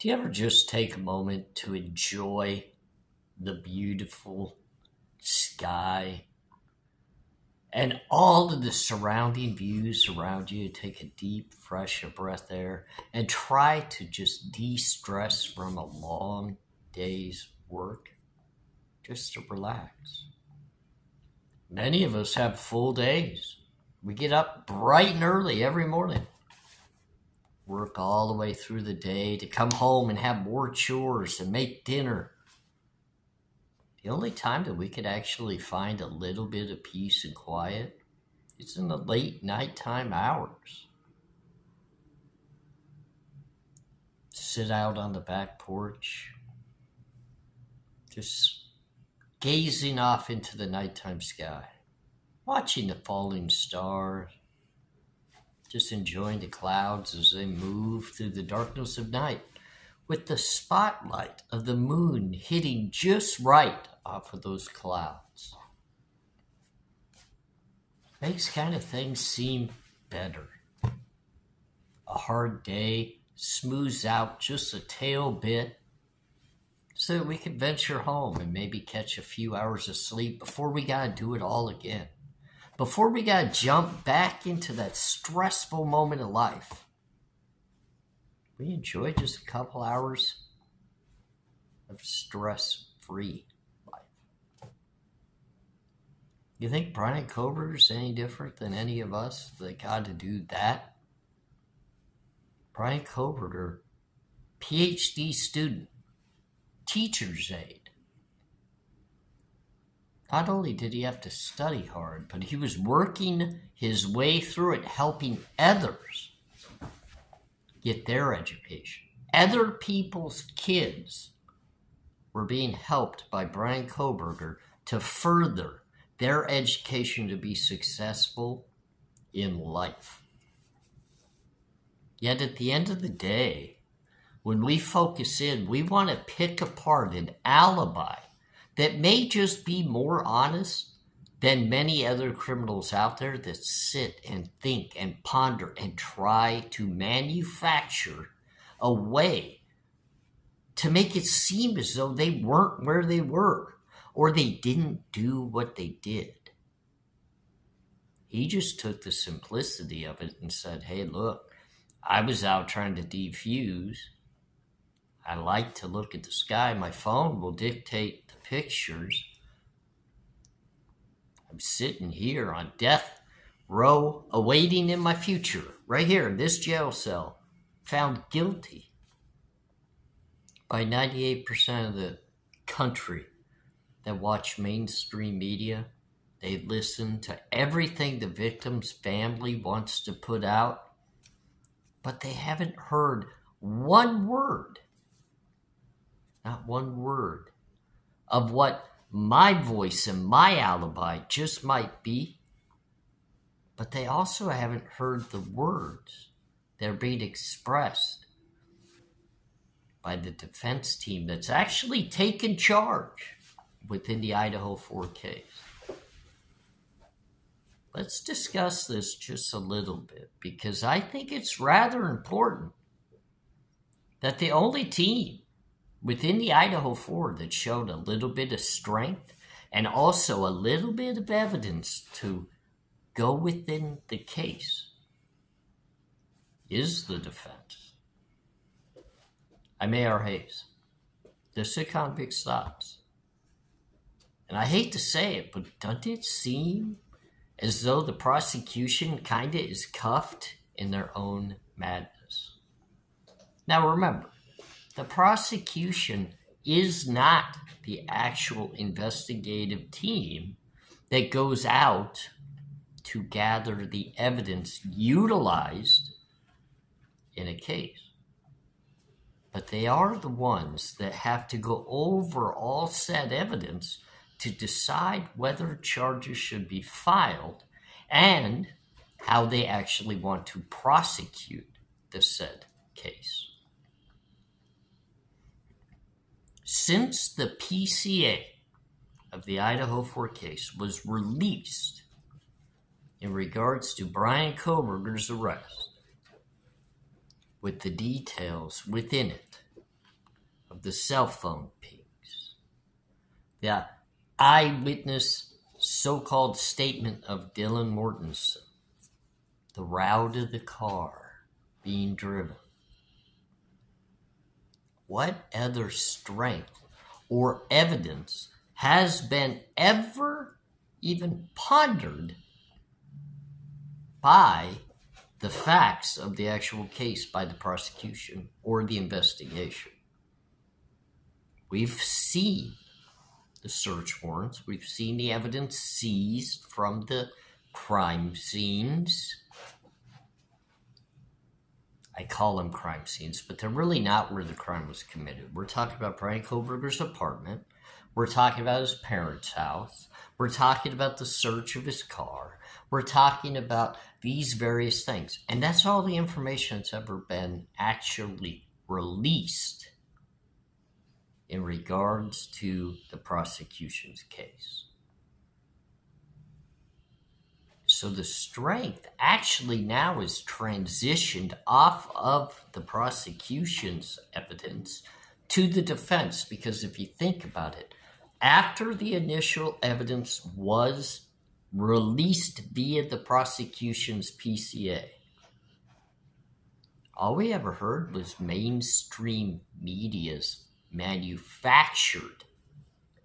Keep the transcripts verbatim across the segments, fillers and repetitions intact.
Do you ever just take a moment to enjoy the beautiful sky and all of the surrounding views around you? Take a deep, fresh breath there and try to just de-stress from a long day's work, just to relax. Many of us have full days. We get up bright and early every morning, work all the way through the day to come home and have more chores and make dinner. The only time that we could actually find a little bit of peace and quiet is in the late nighttime hours. Sit out on the back porch, just gazing off into the nighttime sky, watching the falling stars, just enjoying the clouds as they move through the darkness of night, with the spotlight of the moon hitting just right off of those clouds. Makes kind of things seem better. A hard day smooths out just a tail bit so that we can venture home and maybe catch a few hours of sleep before we gotta do it all again. Before we gotta jump back into that stressful moment of life. We enjoy just a couple hours of stress-free life. You think Bryan Kohberger is any different than any of us that got to do that? Bryan Kohberger, P H D student, teacher's aide. Not only did he have to study hard, but he was working his way through it, helping others get their education. Other people's kids were being helped by Bryan Kohberger to further their education to be successful in life. Yet at the end of the day, when we focus in, we want to pick apart an alibi that may just be more honest than many other criminals out there that sit and think and ponder and try to manufacture a way to make it seem as though they weren't where they were or they didn't do what they did. He just took the simplicity of it and said, hey, look, I was out trying to defuse. I like to look at the sky. My phone will dictate the pictures. I'm sitting here on death row, awaiting in my future, right here in this jail cell, found guilty by ninety-eight percent of the country that watch mainstream media. They listen to everything the victim's family wants to put out, but they haven't heard one word, not one word, of what my voice and my alibi just might be, but they also haven't heard the words that are being expressed by the defense team that's actually taken charge within the Idaho four case. Let's discuss this just a little bit, because I think it's rather important that the only team within the Idaho four that showed a little bit of strength and also a little bit of evidence to go within the case is the defense. I'm A R Hayes. This is A Convicts Thoughts. And I hate to say it, but doesn't it seem as though the prosecution kind of is cuffed in their own madness? Now remember, the prosecution is not the actual investigative team that goes out to gather the evidence utilized in a case. But they are the ones that have to go over all said evidence to decide whether charges should be filed and how they actually want to prosecute the said case. Since the P C A of the Idaho four case was released in regards to Bryan Kohberger's arrest, with the details within it, of the cell phone pigs, the eyewitness so-called statement of Dylan Mortensen, the route of the car being driven. What other strength or evidence has been ever even pondered by the facts of the actual case by the prosecution or the investigation? We've seen the search warrants. We've seen the evidence seized from the crime scenes. I call them crime scenes, but they're really not where the crime was committed. We're talking about Bryan Kohberger's apartment. We're talking about his parents' house. We're talking about the search of his car. We're talking about these various things. And that's all the information that's ever been actually released in regards to the prosecution's case. So the strength actually now is transitioned off of the prosecution's evidence to the defense, because if you think about it, after the initial evidence was released via the prosecution's P C A, all we ever heard was mainstream media's manufactured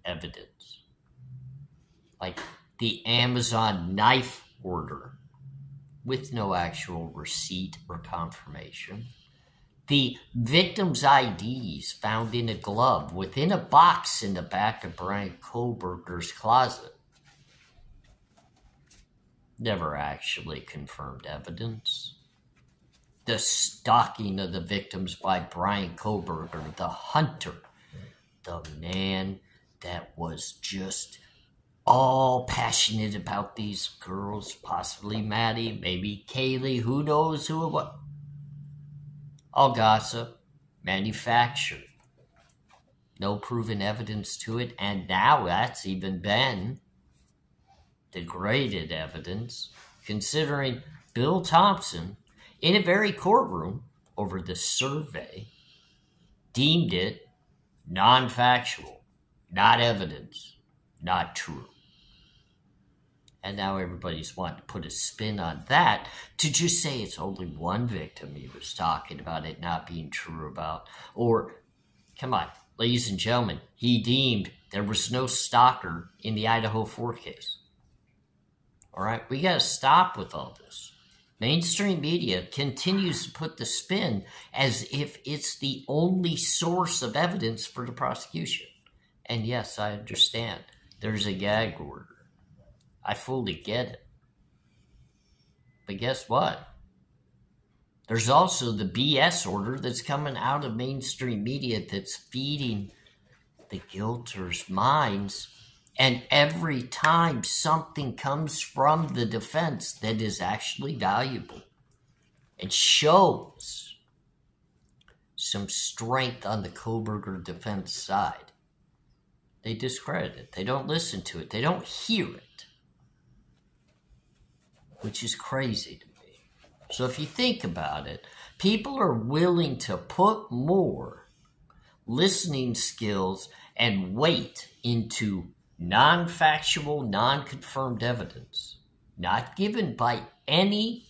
evidence, like the Amazon knife order with no actual receipt or confirmation, the victim's I Ds found in a glove within a box in the back of Bryan Kohberger's closet. Never actually confirmed evidence. The stalking of the victims by Bryan Kohberger, the hunter, the man that was just all passionate about these girls, possibly Maddie, maybe Kaylee, who knows who it was. All gossip, manufactured, no proven evidence to it, and now that's even been degraded evidence, considering Bill Thompson, in a very courtroom over the survey, deemed it non-factual, not evidence, not true. And now everybody's wanting to put a spin on that to just say it's only one victim he was talking about, it not being true about. Or, come on, ladies and gentlemen, he deemed there was no stalker in the Idaho four case. All right, we got to stop with all this. Mainstream media continues to put the spin as if it's the only source of evidence for the prosecution. And yes, I understand. There's a gag order. I fully get it. But guess what? There's also the B S order that's coming out of mainstream media that's feeding the guilters' minds. And every time something comes from the defense that is actually valuable and shows some strength on the Kohberger defense side, they discredit it. They don't listen to it. They don't hear it. Which is crazy to me. So if you think about it, people are willing to put more listening skills and weight into non-factual, non-confirmed evidence, not given by any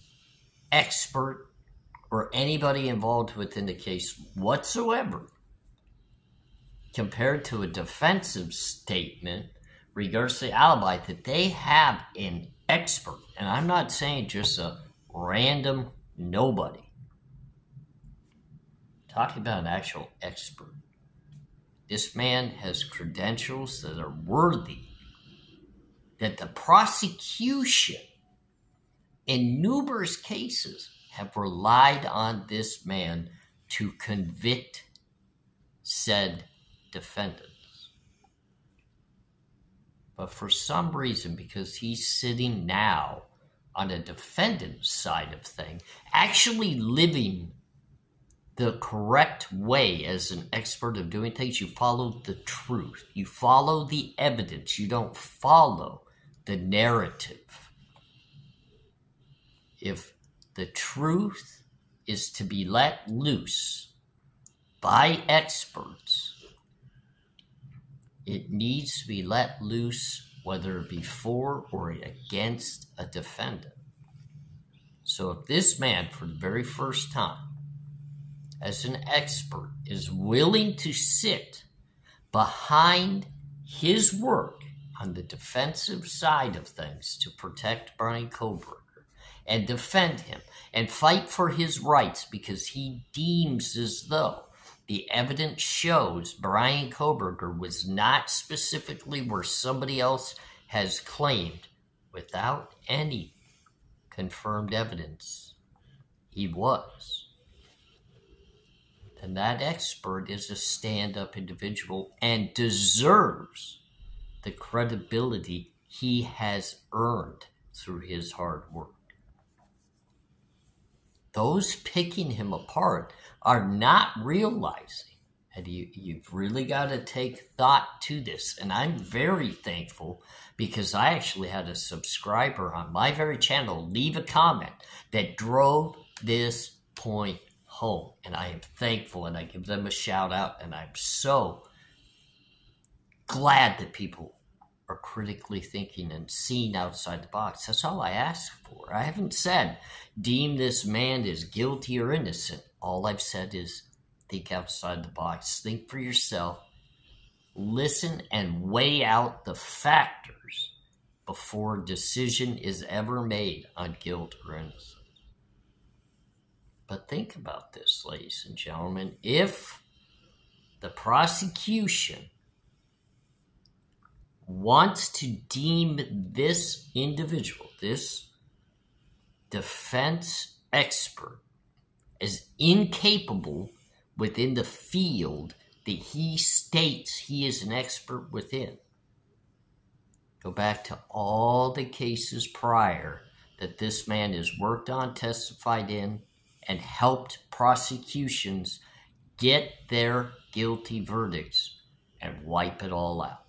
expert or anybody involved within the case whatsoever, compared to a defensive statement regards the alibi that they have in expert, and I'm not saying just a random nobody. Talking about an actual expert. This man has credentials that are worthy, that the prosecution in numerous cases have relied on this man to convict said defendant. But for some reason, because he's sitting now on a defendant's side of thing, actually living the correct way as an expert of doing things, you follow the truth. You follow the evidence. You don't follow the narrative. If the truth is to be let loose by experts, it needs to be let loose whether before or against a defendant. So if this man, for the very first time, as an expert, is willing to sit behind his work on the defensive side of things to protect Bryan Kohberger and defend him and fight for his rights because he deems as though the evidence shows Bryan Kohberger was not specifically where somebody else has claimed without any confirmed evidence he was. And that expert is a stand-up individual and deserves the credibility he has earned through his hard work. Those picking him apart are not realizing, and you, you've really got to take thought to this. And I'm very thankful because I actually had a subscriber on my very channel leave a comment that drove this point home. And I am thankful, and I give them a shout out, and I'm so glad that people are critically thinking and seeing outside the box. That's all I ask for. I haven't said, deem this man is guilty or innocent. All I've said is, think outside the box. Think for yourself. Listen and weigh out the factors before a decision is ever made on guilt or innocence. But think about this, ladies and gentlemen. If the prosecution wants to deem this individual, this defense expert, as incapable within the field that he states he is an expert within, go back to all the cases prior that this man has worked on, testified in, and helped prosecutions get their guilty verdicts and wipe it all out.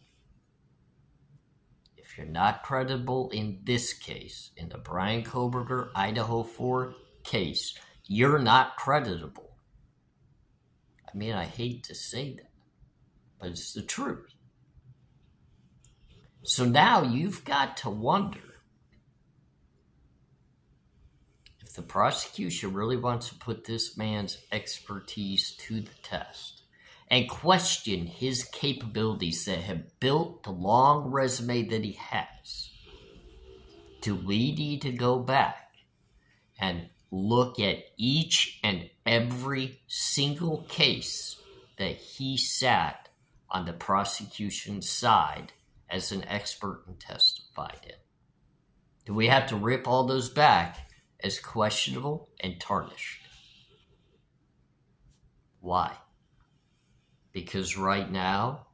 If you're not credible in this case, in the Bryan Kohberger Idaho four case, you're not creditable. I mean, I hate to say that, but it's the truth. So now you've got to wonder, if the prosecution really wants to put this man's expertise to the test and question his capabilities that have built the long resume that he has, do we need to go back and look at each and every single case that he sat on the prosecution's side as an expert and testified in? Do we have to rip all those back as questionable and tarnished? Why? Because right now,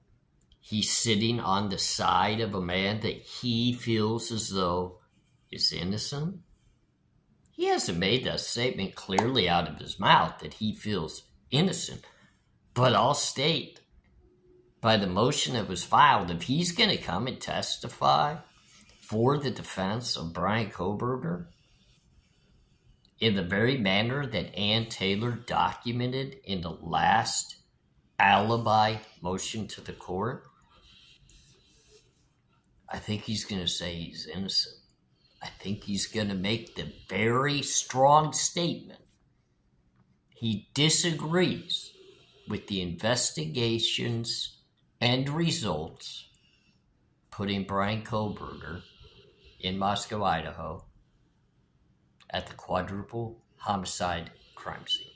he's sitting on the side of a man that he feels as though is innocent. He hasn't made that statement clearly out of his mouth that he feels innocent. But I'll state, by the motion that was filed, if he's going to come and testify for the defense of Bryan Kohberger in the very manner that Anne Taylor documented in the last alibi motion to the court, I think he's going to say he's innocent. I think he's going to make the very strong statement he disagrees with the investigations and results, putting Bryan Kohberger in Moscow, Idaho, at the quadruple homicide crime scene.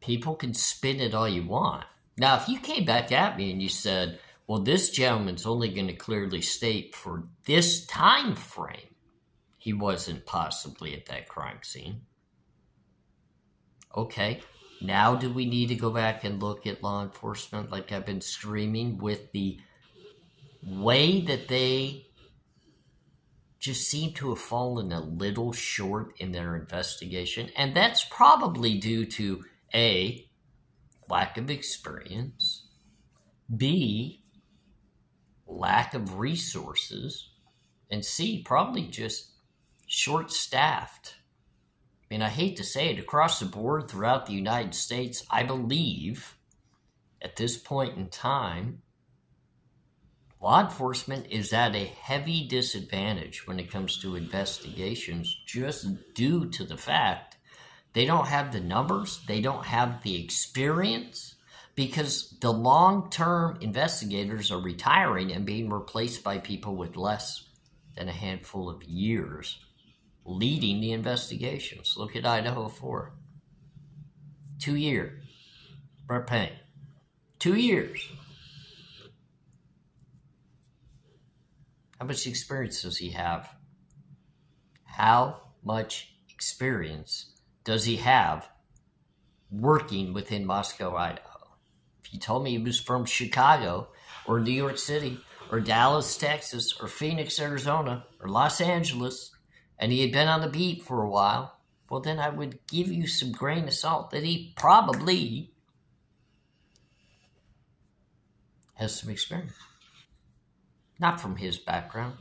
People can spin it all you want. Now, if you came back at me and you said, well, this gentleman's only going to clearly state for this time frame he wasn't possibly at that crime scene. Okay, now do we need to go back and look at law enforcement like I've been screaming with the way that they just seem to have fallen a little short in their investigation? And that's probably due to A, lack of experience, B, lack of resources, and C, probably just short-staffed and I hate to say it, across the board throughout the United States, I believe at this point in time, law enforcement is at a heavy disadvantage when it comes to investigations just due to the fact they don't have the numbers, they don't have the experience, because the long-term investigators are retiring and being replaced by people with less than a handful of years leading the investigations. Look at Idaho four. Two years. Brett Payne. Two years. How much experience does he have? How much experience does he have working within Moscow, Idaho? If you told me he was from Chicago or New York City or Dallas, Texas or Phoenix, Arizona or Los Angeles, and he had been on the beat for a while, well, then I would give you some grain of salt that he probably has some experience. Not from his background.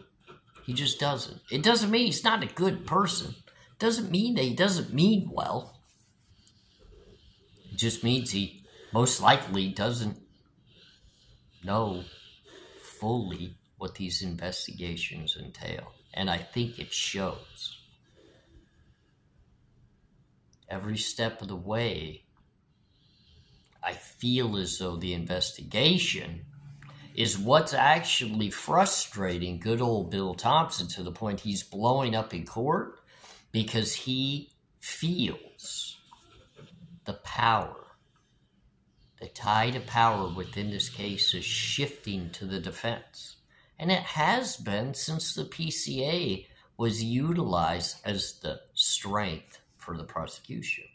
He just doesn't. It doesn't mean he's not a good person. It doesn't mean that he doesn't mean well. It just means he most likely doesn't know fully what these investigations entail. And I think it shows. Every step of the way, I feel as though the investigation is what's actually frustrating good old Bill Thompson to the point he's blowing up in court because he feels the power, the tide of power within this case is shifting to the defense. And it has been since the P C A was utilized as the strength for the prosecution.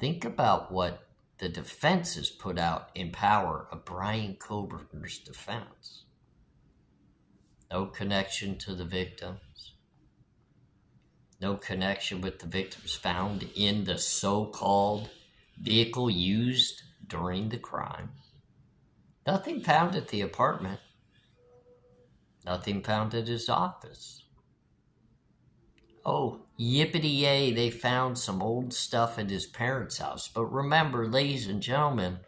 Think about what the defense is put out in power of Bryan Kohberger's defense. No connection to the victims. No connection with the victims found in the so-called vehicle used during the crime. Nothing found at the apartment. Nothing found at his office. Oh, yippity-yay, they found some old stuff at his parents' house. But remember, ladies and gentlemen,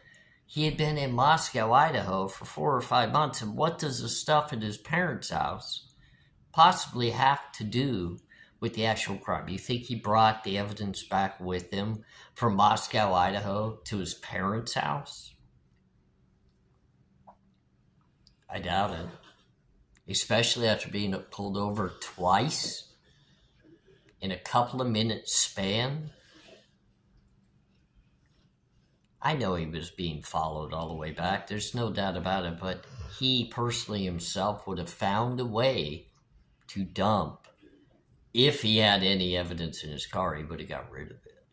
he had been in Moscow, Idaho for four or five months, and what does the stuff at his parents' house possibly have to do with the actual crime? You think he brought the evidence back with him from Moscow, Idaho to his parents' house? I doubt it, especially after being pulled over twice in a couple of minutes span. I know he was being followed all the way back. There's no doubt about it, but he personally himself would have found a way to dump. If he had any evidence in his car, he would have got rid of it.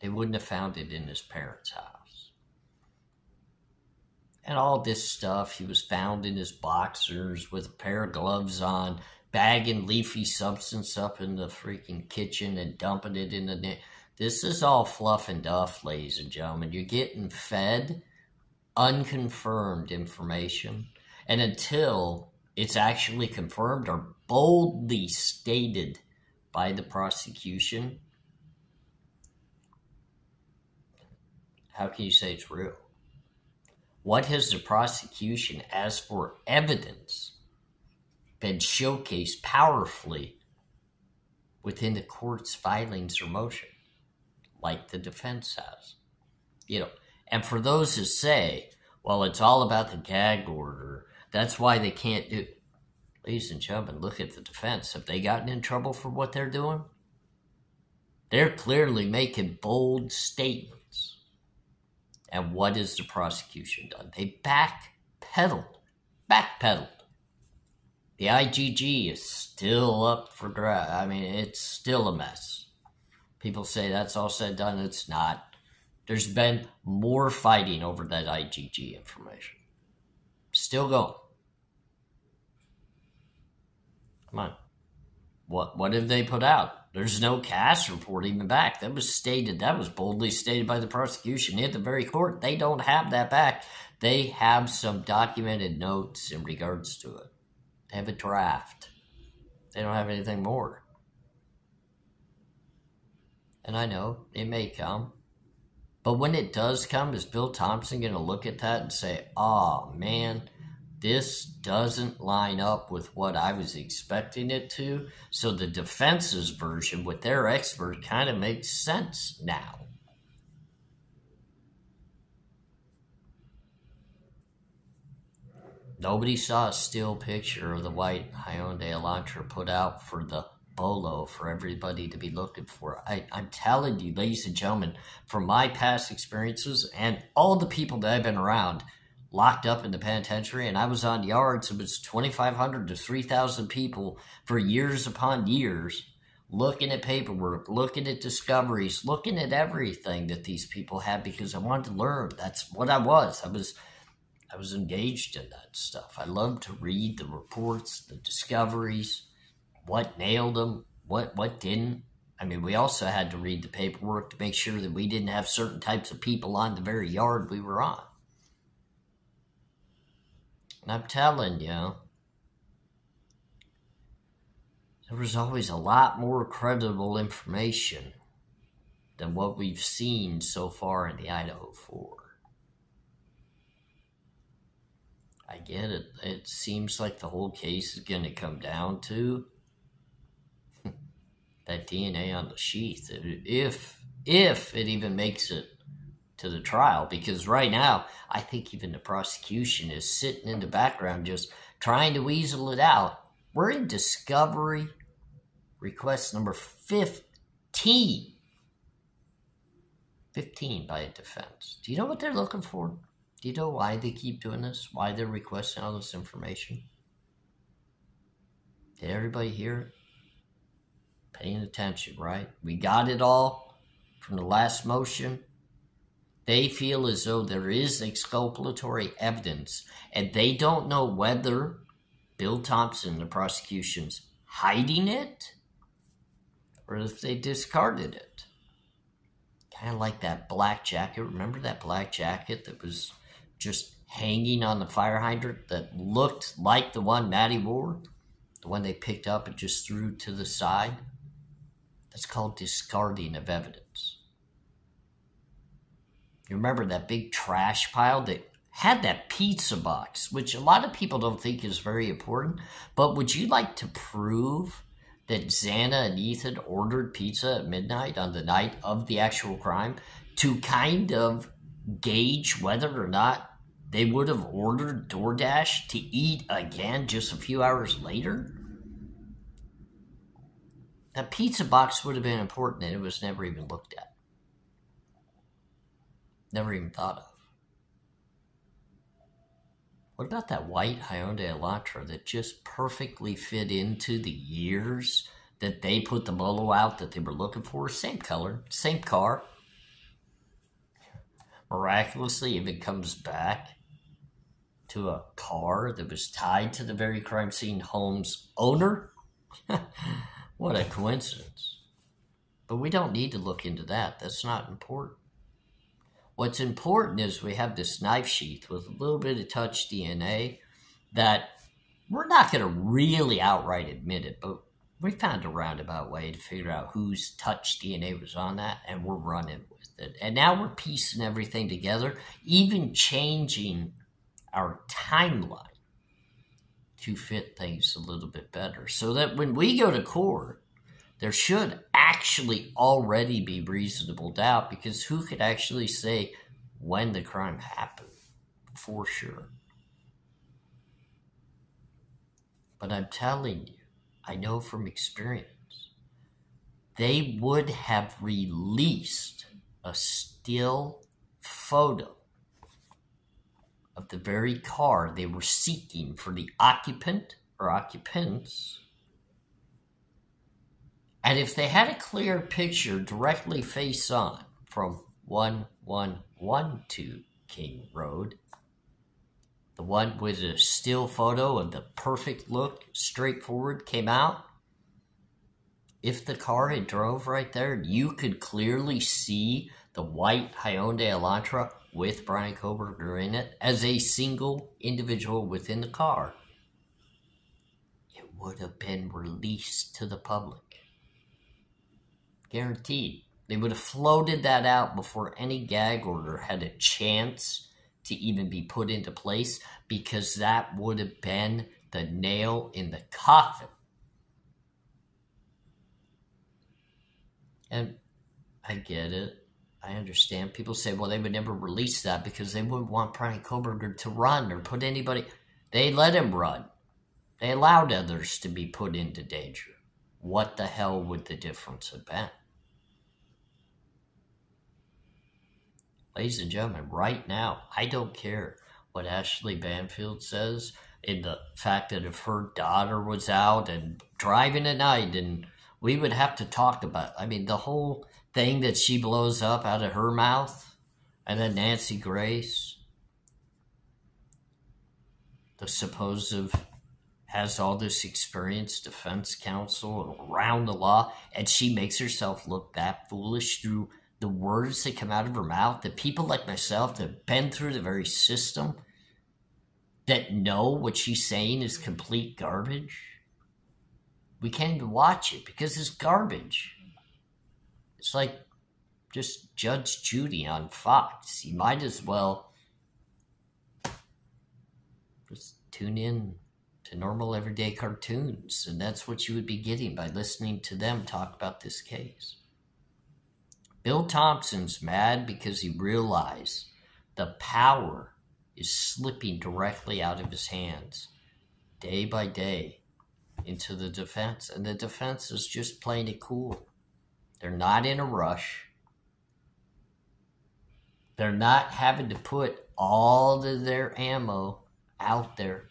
They wouldn't have found it in his parents' house. And all this stuff, he was found in his boxers with a pair of gloves on, bagging leafy substance up in the freaking kitchen and dumping it in the... This is all fluff and duff, ladies and gentlemen. You're getting fed unconfirmed information. And until it's actually confirmed or boldly stated by the prosecution, how can you say it's real? What has the prosecution asked for evidence been showcased powerfully within the court's filings or motion, like the defense has? You know, and for those who say, well, it's all about the gag order, that's why they can't do it. Ladies and gentlemen, look at the defense. Have they gotten in trouble for what they're doing? They're clearly making bold statements. And what has the prosecution done? They backpedaled, backpedaled. The I G G is still up for grabs. I mean, it's still a mess. People say that's all said and done. It's not. There's been more fighting over that I G G information. Still going. Come on. What, what have they put out? There's no cash report even back. That was stated. That was boldly stated by the prosecution in the very court. They don't have that back. They have some documented notes in regards to it. They have a draft. They don't have anything more. and I know it may come. But when it does come, is Bill Thompson going to look at that and say, oh, man, this doesn't line up with what I was expecting it to? So the defense's version with their expert kind of makes sense now. Nobody saw a still picture of the white Hyundai Elantra put out for the Bolo for everybody to be looking for. I, I'm telling you, ladies and gentlemen, from my past experiences and all the people that I've been around locked up in the penitentiary, and I was on yards of it's twenty-five hundred to three thousand people for years upon years, looking at paperwork, looking at discoveries, looking at everything that these people had because I wanted to learn. That's what I was. I was... I was engaged in that stuff. I loved to read the reports, the discoveries, what nailed them, what, what didn't. I mean, we also had to read the paperwork to make sure that we didn't have certain types of people on the very yard we were on. And I'm telling you, there was always a lot more credible information than what we've seen so far in the Idaho four. I get it. It seems like the whole case is going to come down to that D N A on the sheath. If, if it even makes it to the trial. Because right now, I think even the prosecution is sitting in the background just trying to weasel it out. We're in discovery request number fifteen. fifteen by a defense. Do you know what they're looking for? Do you know why they keep doing this? Why they're requesting all this information? Did everybody hear it? Paying attention, right? We got it all from the last motion. They feel as though there is exculpatory evidence, and they don't know whether Bill Thompson, the prosecution's, hiding it or if they discarded it. Kind of like that black jacket. Remember that black jacket that was just hanging on the fire hydrant that looked like the one Maddie wore, the one they picked up and just threw to the side? That's called discarding of evidence. You remember that big trash pile that had that pizza box, which a lot of people don't think is very important, but would you like to prove that Xana and Ethan ordered pizza at midnight on the night of the actual crime to kind of gauge whether or not they would have ordered DoorDash to eat again just a few hours later? That pizza box would have been important, and it was never even looked at. Never even thought of. What about that white Hyundai Elantra that just perfectly fit into the years that they put the Bolo out that they were looking for? Same color, same car. Miraculously, if it comes back to a car that was tied to the very crime scene home's owner, what a coincidence. But we don't need to look into that. That's not important. What's important is we have this knife sheath with a little bit of touch D N A that we're not going to really outright admit it, but we found a roundabout way to figure out whose touch D N A was on that, and we're running with it. And now we're piecing everything together, even changing our timeline to fit things a little bit better so that when we go to court, there should actually already be reasonable doubt, because who could actually say when the crime happened for sure? But I'm telling you, I know from experience, they would have released a still photo of the very car they were seeking for the occupant or occupants. And if they had a clear picture directly face on from one one one two King Road, the one with a still photo of the perfect look, straightforward, came out, if the car had drove right there, you could clearly see the white Hyundai Elantra with Bryan Kohberger in it as a single individual within the car. It would have been released to the public. Guaranteed. They would have floated that out before any gag order had a chance to even be put into place, because that would have been the nail in the coffin. And I get it. I understand. People say, well, they would never release that because they wouldn't want Bryan Kohberger to run or put anybody. They let him run. They allowed others to be put into danger. What the hell would the difference have been? Ladies and gentlemen, right now, I don't care what Ashley Banfield says in the fact that if her daughter was out and driving at night, and we would have to talk about, I mean, the whole thing that she blows up out of her mouth, and then Nancy Grace, the supposed has all this experienced defense counsel around the law, and she makes herself look that foolish through the words that come out of her mouth, that people like myself that have been through the very system that know what she's saying is complete garbage. We came to watch it because it's garbage. It's like just Judge Judy on Fox. You might as well just tune in to normal everyday cartoons, and that's what you would be getting by listening to them talk about this case. Bill Thompson's mad because he realized the power is slipping directly out of his hands day by day into the defense. And the defense is just playing it cool. They're not in a rush. They're not having to put all of their ammo out there.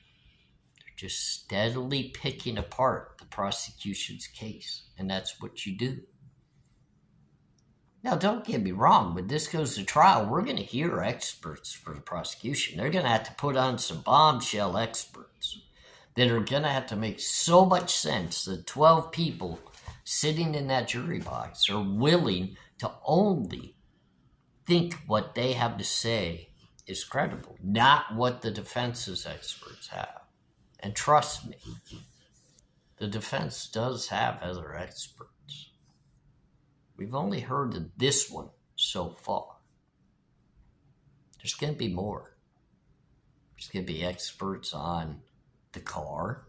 They're just steadily picking apart the prosecution's case. And that's what you do. Now, don't get me wrong, when this goes to trial, we're going to hear experts for the prosecution. They're going to have to put on some bombshell experts that are going to have to make so much sense that twelve people sitting in that jury box are willing to only think what they have to say is credible, not what the defense's experts have. And trust me, the defense does have other experts. We've only heard of this one so far. There's going to be more. There's going to be experts on the car.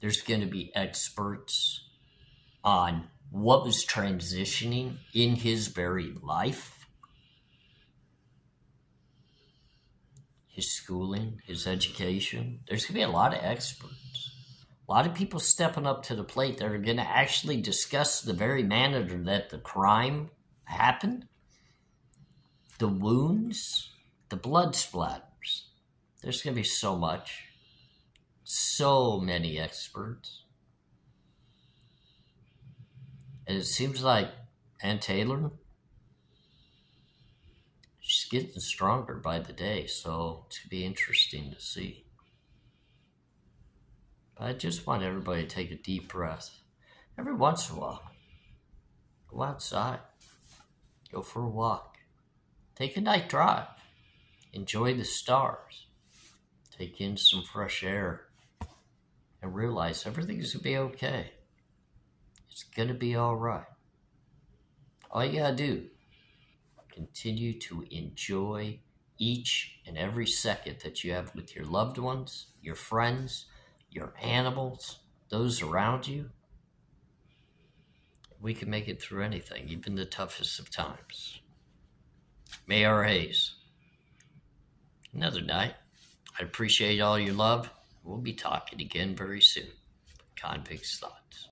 There's going to be experts on what was transitioning in his very life. His schooling, his education. There's going to be a lot of experts. A lot of people stepping up to the plate that are going to actually discuss the very manner that the crime happened, the wounds, the blood splatters. There's going to be so much, so many experts. And it seems like Anne Taylor, she's getting stronger by the day, so it's going to be interesting to see. I just want everybody to take a deep breath. Every once in a while, go outside. Go for a walk. Take a night drive. Enjoy the stars. Take in some fresh air. And realize everything's going to be okay. It's going to be all right. All you got to do, continue to enjoy each and every second that you have with your loved ones, your friends, your animals, those around you. We can make it through anything, even the toughest of times. A R Hayes. Another night. I appreciate all your love. We'll be talking again very soon. Convicts Thoughts.